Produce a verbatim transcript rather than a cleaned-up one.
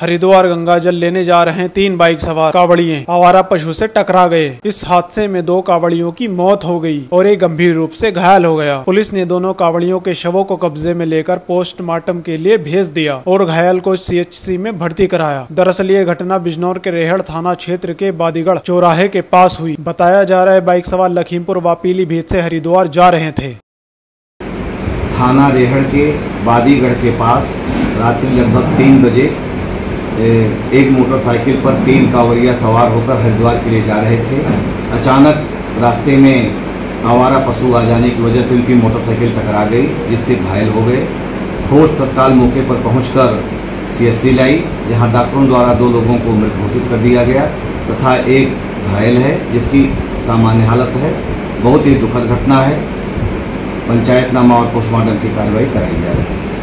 हरिद्वार गंगा जल लेने जा रहे हैं तीन बाइक सवार कावड़िये आवारा पशु से टकरा गए। इस हादसे में दो कावड़ियों की मौत हो गई और एक गंभीर रूप से घायल हो गया। पुलिस ने दोनों कावड़ियों के शवों को कब्जे में लेकर पोस्टमार्टम के लिए भेज दिया और घायल को सीएचसी में भर्ती कराया। दरअसल ये घटना बिजनौर के रेहड़ थाना क्षेत्र के बादीगढ़ चौराहे के पास हुई। बताया जा रहा है बाइक सवार लखीमपुर व पीलीभीत से हरिद्वार जा रहे थे। थाना रेहड़ के बादीगढ़ के पास रात्रि लगभग तीन बजे एक मोटरसाइकिल पर तीन कांवड़िया सवार होकर हरिद्वार के लिए जा रहे थे। अचानक रास्ते में आवारा पशु आ जाने की वजह से उनकी मोटरसाइकिल टकरा गई, जिससे घायल हो गए। फोर्स तत्काल मौके पर पहुंचकर सीएचसी लाई, जहां डॉक्टरों द्वारा दो लोगों को मृत घोषित कर दिया गया तथा एक घायल है जिसकी सामान्य हालत है। बहुत ही दुखद घटना है। पंचायतनामा और पोस्टमार्टम की कार्रवाई कराई जा रही है।